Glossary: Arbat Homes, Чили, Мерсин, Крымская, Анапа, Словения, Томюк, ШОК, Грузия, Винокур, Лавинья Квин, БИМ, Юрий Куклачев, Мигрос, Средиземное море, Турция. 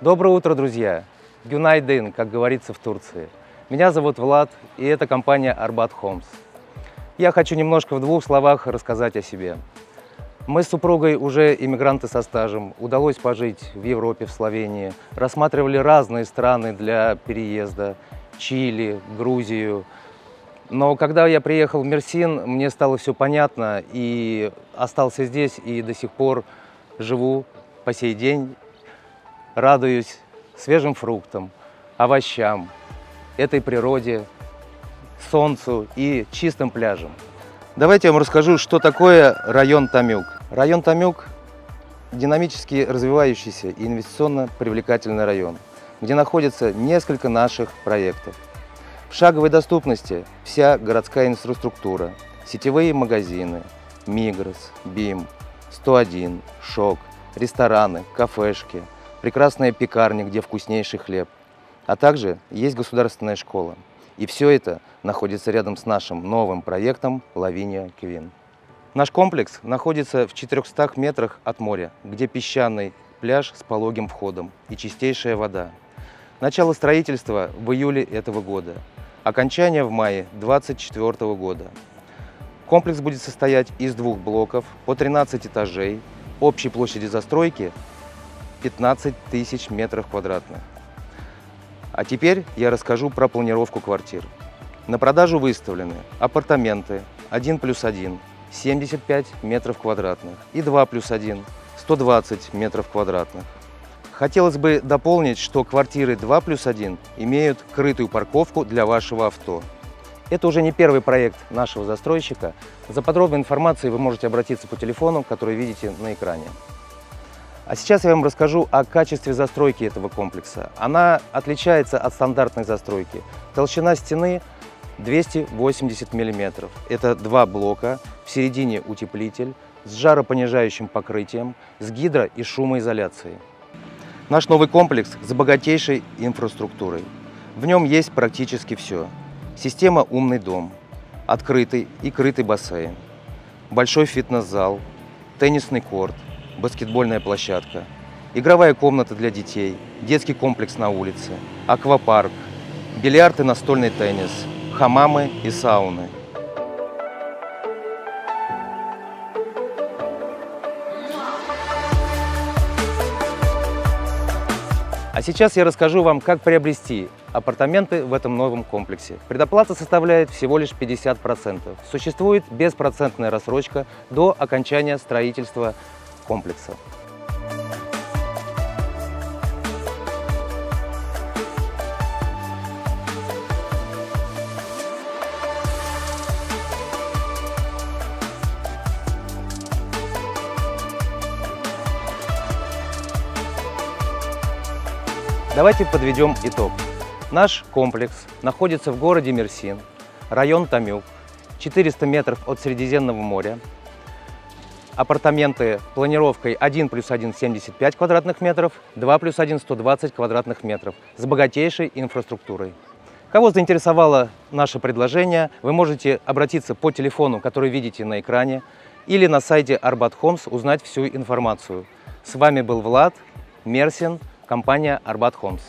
Доброе утро, друзья! Günaydın, как говорится в Турции. Меня зовут Влад, и это компания Arbat Homes. Я хочу немножко в двух словах рассказать о себе. Мы с супругой уже иммигранты со стажем, удалось пожить в Европе, в Словении, рассматривали разные страны для переезда, Чили, Грузию. Но когда я приехал в Мерсин, мне стало все понятно, и остался здесь, и до сих пор живу по сей день, радуюсь свежим фруктам, овощам, этой природе, солнцу и чистым пляжам. Давайте я вам расскажу, что такое район Томюк. Район Томюк – динамически развивающийся и инвестиционно привлекательный район, где находится несколько наших проектов. В шаговой доступности вся городская инфраструктура, сетевые магазины, Мигрос, БИМ, 101, ШОК, рестораны, кафешки, прекрасная пекарня, где вкуснейший хлеб, а также есть государственная школа. И все это находится рядом с нашим новым проектом «Лавинья Квин». Наш комплекс находится в 400 метрах от моря, где песчаный пляж с пологим входом и чистейшая вода. Начало строительства в июле этого года, окончание в мае 2024 года. Комплекс будет состоять из двух блоков по 13 этажей, общей площади застройки 15 тысяч метров квадратных. А теперь я расскажу про планировку квартир. На продажу выставлены апартаменты 1+1 – 75 метров квадратных и 2+1 – 120 метров квадратных. Хотелось бы дополнить, что квартиры 2+1 имеют крытую парковку для вашего авто. Это уже не первый проект нашего застройщика. За подробной информацией вы можете обратиться по телефону, который видите на экране. А сейчас я вам расскажу о качестве застройки этого комплекса. Она отличается от стандартной застройки. Толщина стены 280 мм. Это два блока, в середине утеплитель, с жаропонижающим покрытием, с гидро- и шумоизоляцией. Наш новый комплекс с богатейшей инфраструктурой. В нем есть практически все. Система «Умный дом», открытый и крытый бассейн, большой фитнес-зал, теннисный корт, баскетбольная площадка, игровая комната для детей, детский комплекс на улице, аквапарк, бильярд и настольный теннис, хамамы и сауны. А сейчас я расскажу вам, как приобрести апартаменты в этом новом комплексе. Предоплата составляет всего лишь 50%. Существует беспроцентная рассрочка до окончания строительства комплекса. Давайте подведем итог. Наш комплекс находится в городе Мерсин, район Томюк, 400 метров от Средиземного моря. Апартаменты планировкой 1+1 75 квадратных метров, 2+1 120 квадратных метров с богатейшей инфраструктурой. Кого заинтересовало наше предложение, вы можете обратиться по телефону, который видите на экране, или на сайте Arbat Homes узнать всю информацию. С вами был Влад, Мерсин, компания Arbat Homes.